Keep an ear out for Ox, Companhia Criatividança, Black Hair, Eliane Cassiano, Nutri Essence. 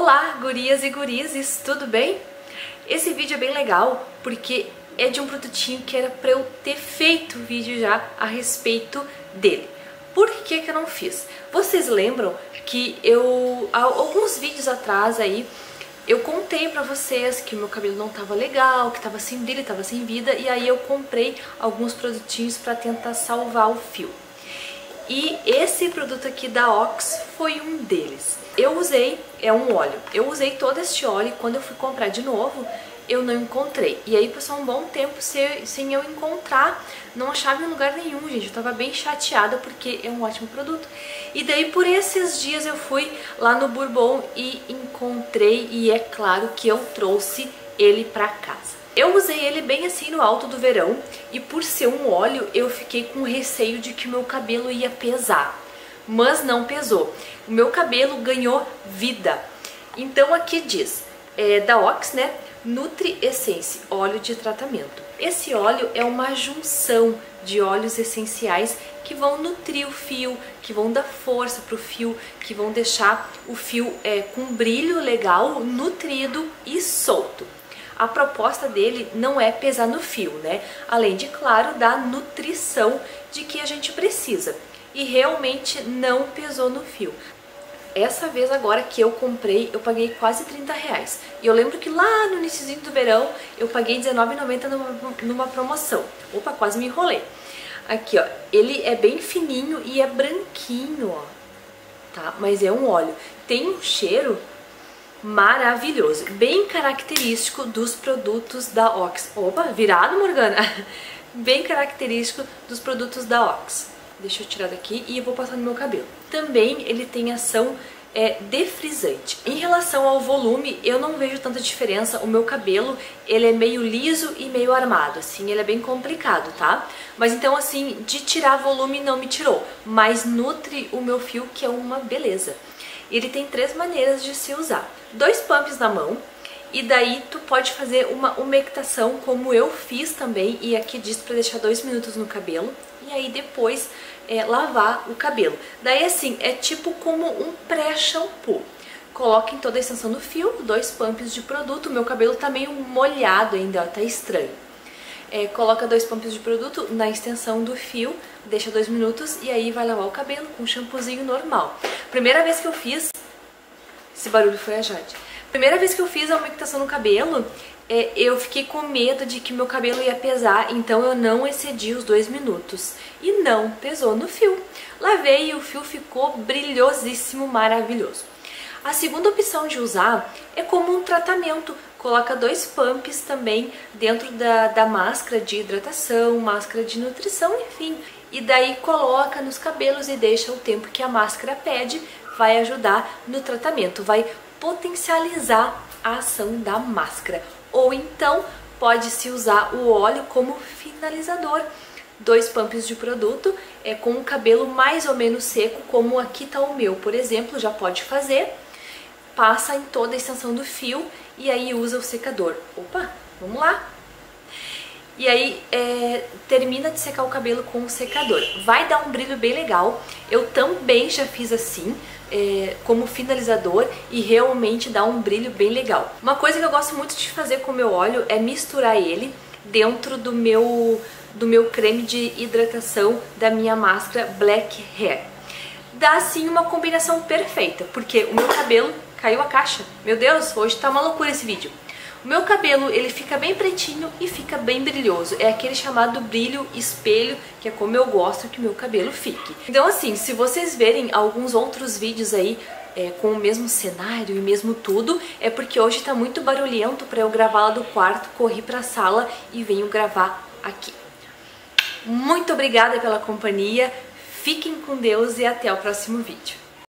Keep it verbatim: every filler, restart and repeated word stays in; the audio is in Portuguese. Olá, gurias e gurizes, tudo bem? Esse vídeo é bem legal porque é de um produtinho que era pra eu ter feito vídeo já a respeito dele. Por que que eu não fiz? Vocês lembram que eu, há alguns vídeos atrás aí, eu contei pra vocês que o meu cabelo não tava legal, que tava sem brilho, tava sem vida, e aí eu comprei alguns produtinhos pra tentar salvar o fio. E esse produto aqui da Ox foi um deles. Eu usei, é um óleo, eu usei todo este óleo e quando eu fui comprar de novo, eu não encontrei. E aí passou um bom tempo sem, sem eu encontrar, não achava em lugar nenhum, gente. Eu tava bem chateada porque é um ótimo produto. E daí por esses dias eu fui lá no Bourbon e encontrei, e é claro que eu trouxe ele pra casa. Eu usei ele bem assim no alto do verão e por ser um óleo eu fiquei com receio de que o meu cabelo ia pesar, mas não pesou. O meu cabelo ganhou vida. Então aqui diz, é, da Ox, né, Nutri Essence, óleo de tratamento. Esse óleo é uma junção de óleos essenciais que vão nutrir o fio, que vão dar força pro fio, que vão deixar o fio é, com brilho legal, nutrido e solto. A proposta dele não é pesar no fio, né? Além de, claro, da nutrição de que a gente precisa. E realmente não pesou no fio. Essa vez agora que eu comprei, eu paguei quase trinta reais. E eu lembro que lá no iníciozinho do verão, eu paguei dezenove reais e noventa centavos numa, numa promoção. Opa, quase me enrolei. Aqui, ó. Ele é bem fininho e é branquinho, ó. Tá? Mas é um óleo. Tem um cheiro maravilhoso, bem característico dos produtos da Ox. Opa, virado, Morgana? Bem característico dos produtos da Ox. Deixa eu tirar daqui e eu vou passar no meu cabelo. Também ele tem ação é, defrisante. Em relação ao volume, eu não vejo tanta diferença. O meu cabelo, ele é meio liso e meio armado, assim, ele é bem complicado, tá? Mas então, assim, de tirar volume não me tirou, mas nutre o meu fio, que é uma beleza. Ele tem três maneiras de se usar. Dois pumps na mão, e daí tu pode fazer uma umectação, como eu fiz também, e aqui diz pra deixar dois minutos no cabelo, e aí depois é, lavar o cabelo. Daí assim, é tipo como um pré-shampoo. Coloca em toda a extensão do fio, dois pumps de produto, o meu cabelo tá meio molhado ainda, ó, tá estranho. É, coloca dois pumps de produto na extensão do fio, deixa dois minutos e aí vai lavar o cabelo com um shampoozinho normal. Primeira vez que eu fiz, esse barulho foi a Jade. Primeira vez que eu fiz a umectação no cabelo, é, eu fiquei com medo de que meu cabelo ia pesar, então eu não excedi os dois minutos. E não pesou no fio. Lavei e o fio ficou brilhosíssimo, maravilhoso. A segunda opção de usar é como um tratamento. Coloca dois pumps também dentro da, da máscara de hidratação, máscara de nutrição, enfim. E daí coloca nos cabelos e deixa o tempo que a máscara pede, vai ajudar no tratamento, vai potencializar a ação da máscara. Ou então pode-se usar o óleo como finalizador. Dois pumps de produto, é, com o cabelo mais ou menos seco, como aqui tá o meu, por exemplo, já pode fazer. Passa em toda a extensão do fio e aí usa o secador. Opa, vamos lá! E aí é, termina de secar o cabelo com o secador. Vai dar um brilho bem legal. Eu também já fiz assim, é, como finalizador, e realmente dá um brilho bem legal. Uma coisa que eu gosto muito de fazer com o meu óleo é misturar ele dentro do meu, do meu creme de hidratação da minha máscara Black Hair. Dá assim uma combinação perfeita, porque o meu cabelo... Caiu a caixa. Meu Deus, hoje tá uma loucura esse vídeo. O meu cabelo, ele fica bem pretinho e fica bem brilhoso. É aquele chamado brilho espelho, que é como eu gosto que o meu cabelo fique. Então assim, se vocês verem alguns outros vídeos aí é, com o mesmo cenário e mesmo tudo, é porque hoje tá muito barulhento pra eu gravar lá do quarto, corri pra sala e venho gravar aqui. Muito obrigada pela companhia, fiquem com Deus e até o próximo vídeo.